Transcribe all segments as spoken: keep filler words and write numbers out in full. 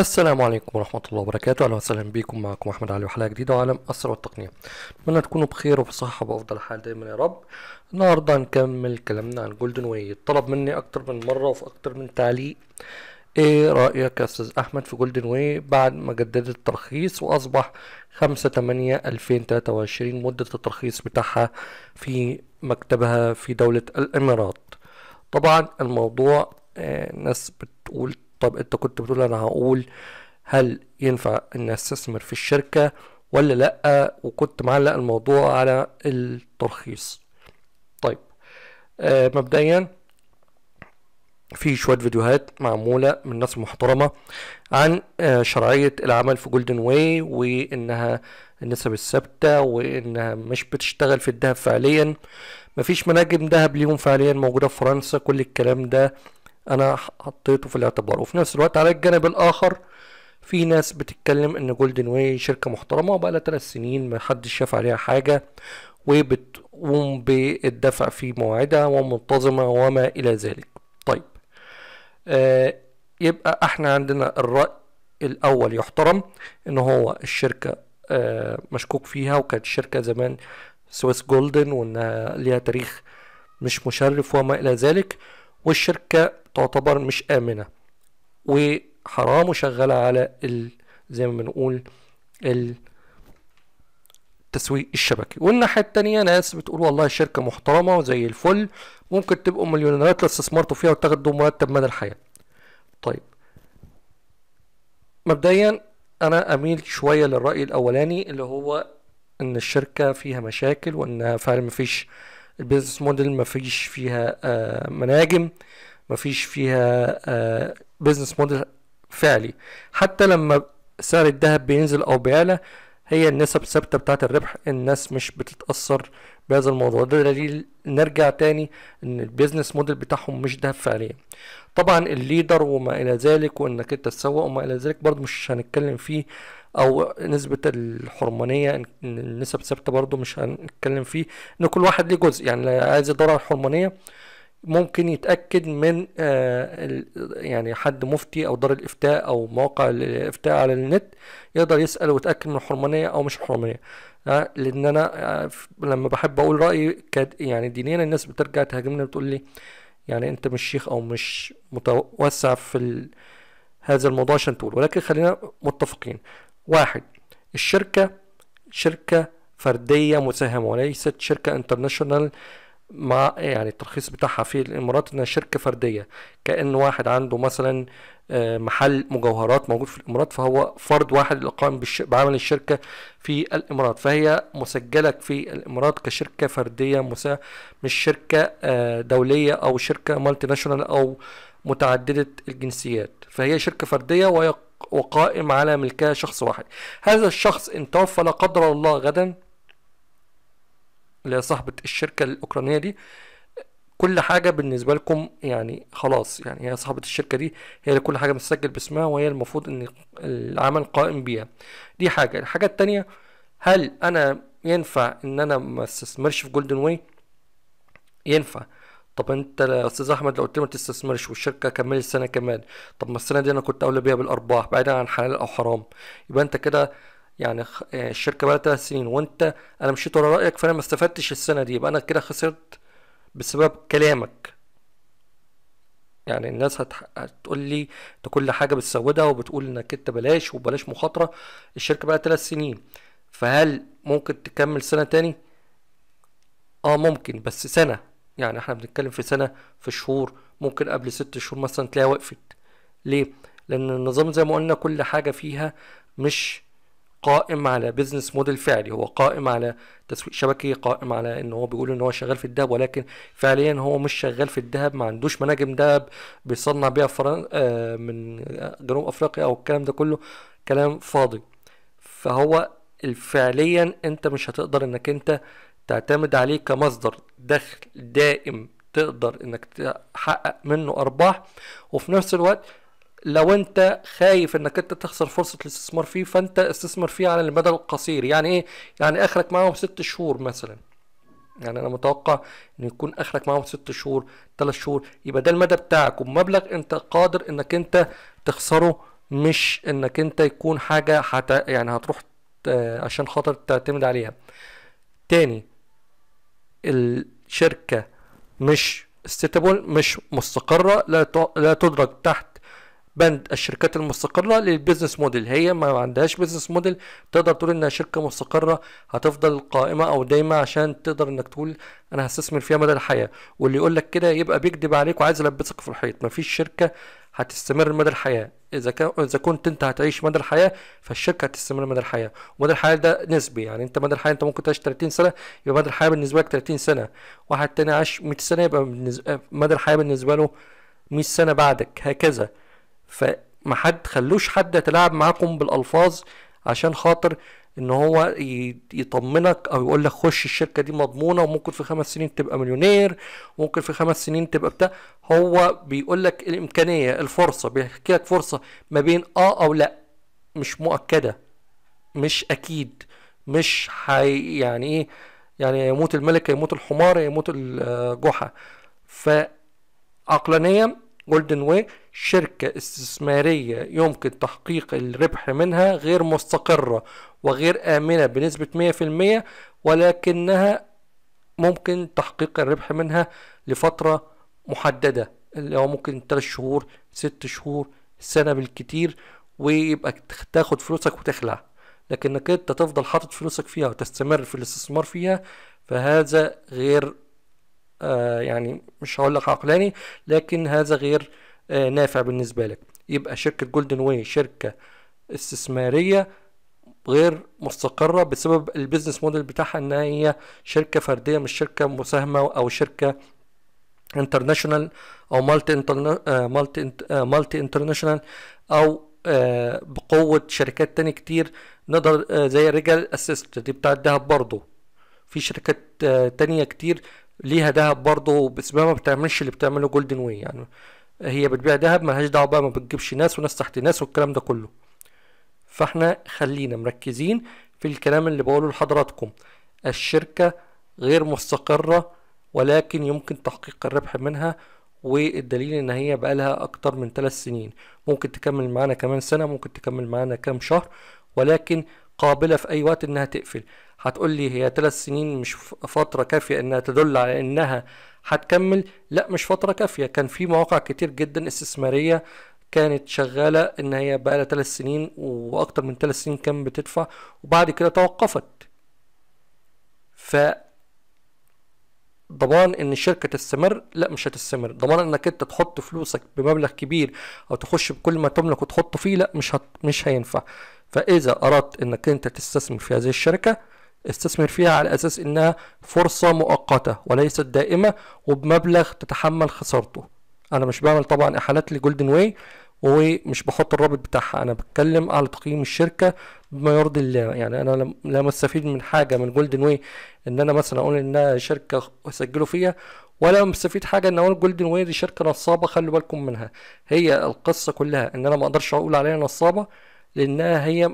السلام عليكم ورحمة الله وبركاته. أهلا وسهلا بكم، معكم احمد على وحلقة جديدة وعالم الأسرة والتقنية. أتمنى تكونوا بخير وفي صحة وبأفضل حال دايما يا رب. النهاردة هنكمل كلامنا عن جولدن واى. طلب مني أكتر من مرة وفي أكتر من تعليق، إيه رأيك يا أستاذ أحمد في جولدن واى بعد ما جددت الترخيص وأصبح خمسة تمانية ألفين تلاتة وعشرين مدة الترخيص بتاعها في مكتبها في دولة الإمارات؟ طبعا الموضوع آه ناس بتقول طب انت كنت بتقول انا هقول هل ينفع ان استثمر في الشركة ولا لا، وكنت معلق الموضوع على الترخيص. طيب آه مبدئيا في شوية فيديوهات معمولة من ناس محترمة عن آه شرعية العمل في جولدن واى، وانها النسب الثابتة، وانها مش بتشتغل في الذهب فعليا، مفيش مناجم ذهب ليهم فعليا موجودة في فرنسا. كل الكلام ده انا حطيته في الاعتبار. وفي نفس الوقت على الجانب الاخر في ناس بتتكلم ان جولدن واى شركه محترمه وبقالها ثلاث سنين محدش شاف عليها حاجه، وبتقوم بالدفع في موعدها ومنتظمه وما الى ذلك. طيب آه يبقى احنا عندنا الراي الاول يحترم، ان هو الشركه آه مشكوك فيها، وكانت الشركه زمان سويس جولدن، وانها ليها تاريخ مش مشرف وما الى ذلك، والشركة تعتبر مش آمنة وحرام وشغالة على ال... زي ما بنقول التسويق الشبكي. والناحية التانية ناس بتقول والله شركة محترمة وزي الفل، ممكن تبقوا مليونيرات لو استثمرتوا فيها وتاخدوا مرتب مدى الحياة. طيب مبدئيا أنا أميل شوية للرأي الأولاني، اللي هو إن الشركة فيها مشاكل، وإنها فعلا مفيش البيزنس موديل، مفيش فيها آه مناجم، مفيش فيها آه بيزنس موديل فعلي. حتى لما سعر الذهب بينزل او بيعلى هي النسب ثابته بتاعه الربح، الناس مش بتتاثر بهذا الموضوع ده. دليل نرجع تاني ان البيزنس موديل بتاعهم مش ذهب فعليا. طبعا الليدر وما الى ذلك، وانك انت تسوق وما الى ذلك، برضو مش هنتكلم فيه، او نسبة الحرمانية النسب ثابتة برضو مش هنتكلم فيه، ان كل واحد ليه جزء. يعني عايز يدور على الحرمانية ممكن يتأكد من آه يعني حد مفتي او دار الافتاء او مواقع الافتاء على النت، يقدر يسأل ويتأكد من الحرمانية او مش الحرمانية. آه لان انا آه لما بحب اقول رأيي يعني دينيا، الناس بترجع تهاجمني بتقول لي يعني انت مش شيخ او مش متوسع في ال... هذا الموضوع عشان تقول. ولكن خلينا متفقين، واحد، الشركة شركة فردية مساهمة وليست شركة انترناشونال، مع يعني الترخيص بتاعها في الامارات انها شركة فردية. كأن واحد عنده مثلا محل مجوهرات موجود في الامارات، فهو فرد واحد اللي قام بعمل الشركة في الامارات، فهي مسجلة في الامارات كشركة فردية مساهمة، مش شركة دولية او شركة مالتي ناشونال او متعددة الجنسيات. فهي شركة فردية وهي وقائم على ملكها شخص واحد. هذا الشخص ان توفى لا قدر الله غدا، اللي هي صاحبة الشركة الأوكرانية دي، كل حاجة بالنسبة لكم يعني خلاص، يعني هي صاحبة الشركة دي هي اللي كل حاجة مسجل باسمها، وهي المفروض ان العمل قائم بيها. دي حاجة. الحاجة التانية، هل انا ينفع ان انا ما استثمرش في جولدن واى؟ ينفع. طب انت يا استاذ احمد لو قلت لي ما تستثمرش والشركه كملت السنه كمان، طب ما السنه دي انا كنت اولى بيها بالارباح بعيدا عن حلال او حرام، يبقى انت كده يعني الشركه بقى لها ثلاث سنين وانت انا مشيت ورا رايك فانا ما استفدتش السنه دي، يبقى انا كده خسرت بسبب كلامك. يعني الناس هتقول لي انت كل حاجه بتسودها وبتقول انك انت بلاش وبلاش مخاطره، الشركه بقى لها ثلاث سنين، فهل ممكن تكمل سنه تاني؟ اه ممكن، بس سنه، يعني احنا بنتكلم في سنة، في شهور، ممكن قبل ست شهور مثلا تلاقيها وقفت. ليه؟ لأن النظام زي ما قلنا كل حاجة فيها مش قائم على بيزنس موديل فعلي، هو قائم على تسويق شبكي، قائم على ان هو بيقول ان هو شغال في الذهب، ولكن فعليا هو مش شغال في الذهب، ما عندوش مناجم ذهب بيصنع بيها فرن... آه من جنوب افريقيا او الكلام ده كله كلام فاضي. فهو فعليا انت مش هتقدر انك انت تعتمد عليه كمصدر دخل دائم تقدر انك تحقق منه ارباح. وفي نفس الوقت لو انت خايف انك انت تخسر فرصة الاستثمار فيه، فانت استثمر فيه على المدى القصير. يعني ايه؟ يعني اخرك معاهم ست شهور مثلا، يعني انا متوقع ان يكون اخرك معاهم ست شهور ثلاث شهور، يبقى ده المدى بتاعك ومبلغ انت قادر انك انت تخسره مش انك انت يكون حاجه حت... يعني هتروح عشان خاطر تعتمد عليها. تاني، الشركه مش ستيبل، مش مستقره، لا ت... لا تدرج تحت بند الشركات المستقره للبيزنس موديل. هي ما عندهاش بيزنس موديل تقدر تقول انها شركه مستقره هتفضل قائمه او دايمه عشان تقدر انك تقول انا هستثمر فيها مدى الحياه. واللي يقول لك كده يبقى بيكذب عليك وعايز يلبسك في الحيط. مفيش شركه هتستمر مدى الحياه. اذا كان اذا كنت انت هتعيش مدى الحياه فالشركه هتستمر مدى الحياه. ومدى الحياه ده نسبي، يعني انت مدى الحياه انت ممكن تعيش ثلاثين سنه يبقى مدى الحياه بالنسبه لك ثلاثين سنه. واحد تاني عاش مية سنه يبقى مدى الحياه بالنسبه له مية سنه بعدك، هكذا. فما حد خلوش حد يتلاعب معاكم بالالفاظ عشان خاطر ان هو يطمنك او يقول لك خش الشركه دي مضمونه وممكن في خمس سنين تبقى مليونير، ممكن في خمس سنين تبقى بتاع. هو بيقول لك الامكانيه، الفرصه، بيحكي لك فرصه ما بين اه او لا، مش مؤكده، مش اكيد، مش حي يعني ايه، يعني يموت الملك يموت الحمار يموت الجحا. فعقلانيا جولدن واي شركة استثمارية يمكن تحقيق الربح منها، غير مستقرة وغير آمنة بنسبة مية في المية، ولكنها ممكن تحقيق الربح منها لفترة محددة اللي هو ممكن تلات شهور، ست شهور، سنة بالكتير، ويبقى تاخد فلوسك وتخلع. لكنك انت تفضل حاطط فلوسك فيها وتستمر في الاستثمار فيها، فهذا غير آه يعني مش هقول لك عقلاني، لكن هذا غير آه نافع بالنسبه لك. يبقى شركه جولدن واي شركه استثماريه غير مستقره بسبب البيزنس موديل بتاعها، ان هي شركه فرديه مش شركه مساهمه او شركه انترناشونال او مالتي مالتي مالتي انترناشونال او آه بقوه شركات تاني كتير نقدر آه زي ريجال اسيست دي بتاعت دهب. برضه في شركات آه تانيه كتير ليها دهب برضه بس ما بتعملش اللي بتعمله جولدن واي. يعني هي بتبيع دهب ملهاش دعوه بقى، ما بتجيبش ناس وناس تحت ناس والكلام ده كله. فاحنا خلينا مركزين في الكلام اللي بقوله لحضراتكم. الشركه غير مستقره ولكن يمكن تحقيق الربح منها، والدليل ان هي بقالها اكتر من ثلاث سنين، ممكن تكمل معانا كمان سنه، ممكن تكمل معانا كام شهر، ولكن قابله في اي وقت انها تقفل. هتقول لي هي ثلاث سنين مش فتره كافيه انها تدل على انها هتكمل. لا، مش فتره كافيه. كان في مواقع كتير جدا استثماريه كانت شغاله ان هي بقى لها ثلاث سنين واكتر من ثلاث سنين كان بتدفع وبعد كده توقفت. ف ضمان ان الشركه تستمر؟ لا، مش هتستمر. ضمان انك انت تحط فلوسك بمبلغ كبير او تخش بكل ما تملك وتحط فيه؟ لا، مش هت... مش هينفع. فاذا اردت انك انت تستثمر في هذه الشركه استثمر فيها على اساس انها فرصه مؤقته وليست دائمه وبمبلغ تتحمل خسارته. انا مش بعمل طبعا احالات لجولدن واي ومش بحط الرابط بتاعها، انا بتكلم على تقييم الشركه بما يرضي الله. يعني انا لا استفيد من حاجه من جولدن واي ان انا مثلا اقول انها شركه اسجله فيها، ولا مستفيد حاجه ان اقول جولدن واي دي شركه نصابه خلوا بالكم منها. هي القصه كلها ان انا ما اقدرش اقول عليها نصابه لانها هي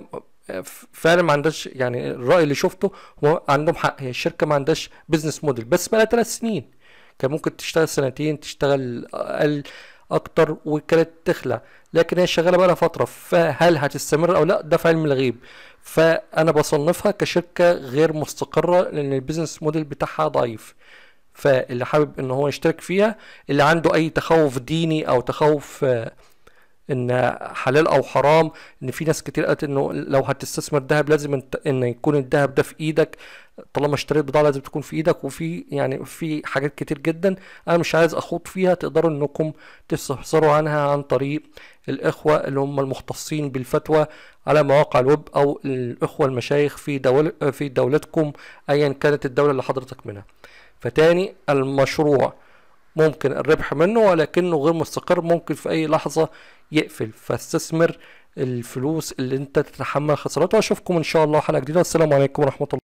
فعلا ما عندهاش، يعني الراي اللي شفته هو عندهم حق، هي الشركه ما عندهاش بزنس موديل، بس بقى لها ثلاث سنين كان ممكن تشتغل سنتين، تشتغل اقل اكتر وكانت تخلع، لكن هي شغاله بقى لها فتره. فهل هتستمر او لا؟ ده في علم الغيب. فانا بصنفها كشركه غير مستقره لان البيزنس موديل بتاعها ضعيف. فاللي حابب ان هو يشترك فيها، اللي عنده اي تخوف ديني او تخوف ان حلال او حرام، ان في ناس كتير قالت انه لو هتستثمر ذهب لازم ان يكون الذهب ده في ايدك، طالما اشتريت بضاعه لازم تكون في ايدك، وفي يعني في حاجات كتير جدا انا مش عايز اخوض فيها. تقدروا انكم تستفسروا عنها عن طريق الاخوه اللي هم المختصين بالفتوى على مواقع الويب، او الاخوه المشايخ في دول في دولتكم ايا كانت الدوله اللي حضرتك منها. فتاني، المشروع ممكن الربح منه ولكنه غير مستقر، ممكن في اي لحظه يقفل، فاستثمر الفلوس اللي انت تتحمل خسارتها. واشوفكم ان شاء الله حلقه جديده، والسلام عليكم ورحمه الله.